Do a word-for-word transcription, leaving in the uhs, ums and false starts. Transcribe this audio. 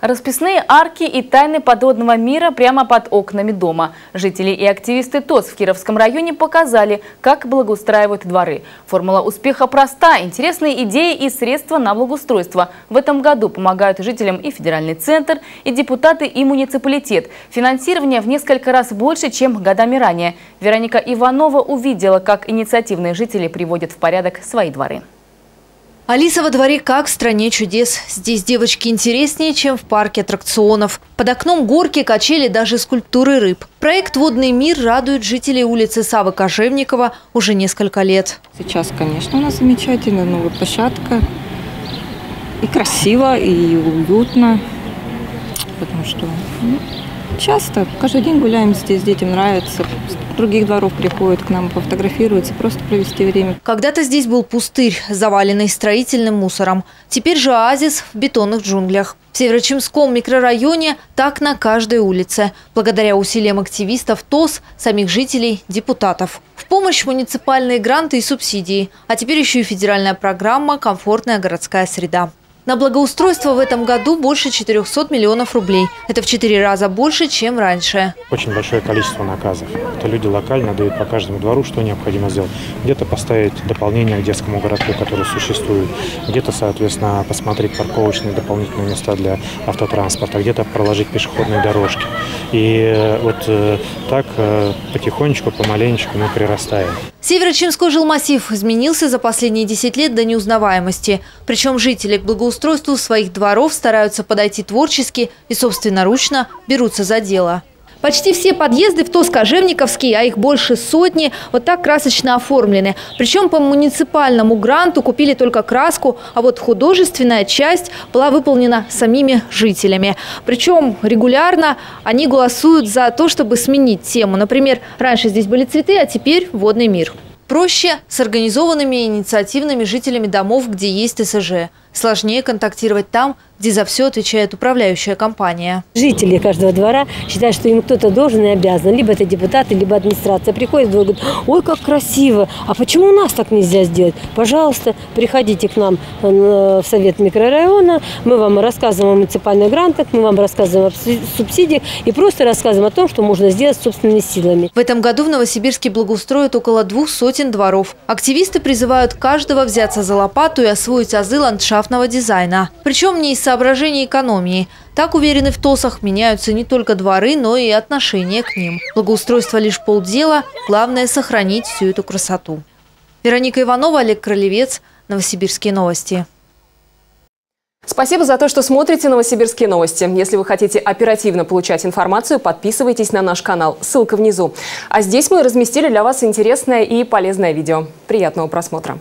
Расписные арки и тайны подводного мира прямо под окнами дома. Жители и активисты ТОС в Кировском районе показали, как благоустраивают дворы. Формула успеха проста, интересные идеи и средства на благоустройство. В этом году помогают жителям и федеральный центр, и депутаты, и муниципалитет. Финансирование в несколько раз больше, чем годами ранее. Вероника Иванова увидела, как инициативные жители приводят в порядок свои дворы. Алиса во дворе как в стране чудес. Здесь девочки интереснее, чем в парке аттракционов. Под окном горки, качели, даже скульптуры рыб. Проект «Водный мир» радует жителей улицы Савы Кожевникова уже несколько лет. Сейчас, конечно, у нас замечательная новая площадка. И красиво, и уютно. Потому что ну, часто, каждый день гуляем здесь, детям нравится. Других дворов приходят к нам, пофотографируются, просто провести время. Когда-то здесь был пустырь, заваленный строительным мусором. Теперь же оазис в бетонных джунглях. В Северо-Чемском микрорайоне так на каждой улице. Благодаря усилиям активистов ТОС, самих жителей, депутатов. В помощь муниципальные гранты и субсидии. А теперь еще и федеральная программа «Комфортная городская среда». На благоустройство в этом году больше четырёхсот миллионов рублей. Это в четыре раза больше, чем раньше. Очень большое количество наказов. Это люди локально дают по каждому двору, что необходимо сделать. Где-то поставить дополнение к детскому городку, который существует. Где-то, соответственно, посмотреть парковочные дополнительные места для автотранспорта. Где-то проложить пешеходные дорожки. И вот так потихонечку, помаленечку мы прирастаем. Северо-Чемский жилмассив изменился за последние десять лет до неузнаваемости. Причем жители к благоустройству устройству своих дворов стараются подойти творчески и собственноручно берутся за дело. Почти все подъезды в ТОС Кожевниковский, а их больше сотни, вот так красочно оформлены. Причем по муниципальному гранту купили только краску, а вот художественная часть была выполнена самими жителями. Причем регулярно они голосуют за то, чтобы сменить тему. Например, раньше здесь были цветы, а теперь водный мир. Проще с организованными инициативными жителями домов, где есть эс же. Сложнее контактировать там, где за все отвечает управляющая компания. Жители каждого двора считают, что им кто-то должен и обязан. Либо это депутаты, либо администрация. Приходят и говорят: ой, как красиво, а почему у нас так нельзя сделать? Пожалуйста, приходите к нам в совет микрорайона, мы вам рассказываем о муниципальных грантах, мы вам рассказываем о субсидиях и просто рассказываем о том, что можно сделать собственными силами. В этом году в Новосибирске благоустроят около двух сотен дворов. Активисты призывают каждого взяться за лопату и освоить азы ландшафта дизайна. Причем не из соображений экономии. Так, уверены в ТОСах, меняются не только дворы, но и отношение к ним. Благоустройство лишь полдела, главное – сохранить всю эту красоту. Вероника Иванова, Олег Королевец, Новосибирские новости. Спасибо за то, что смотрите «Новосибирские новости». Если вы хотите оперативно получать информацию, подписывайтесь на наш канал. Ссылка внизу. А здесь мы разместили для вас интересное и полезное видео. Приятного просмотра.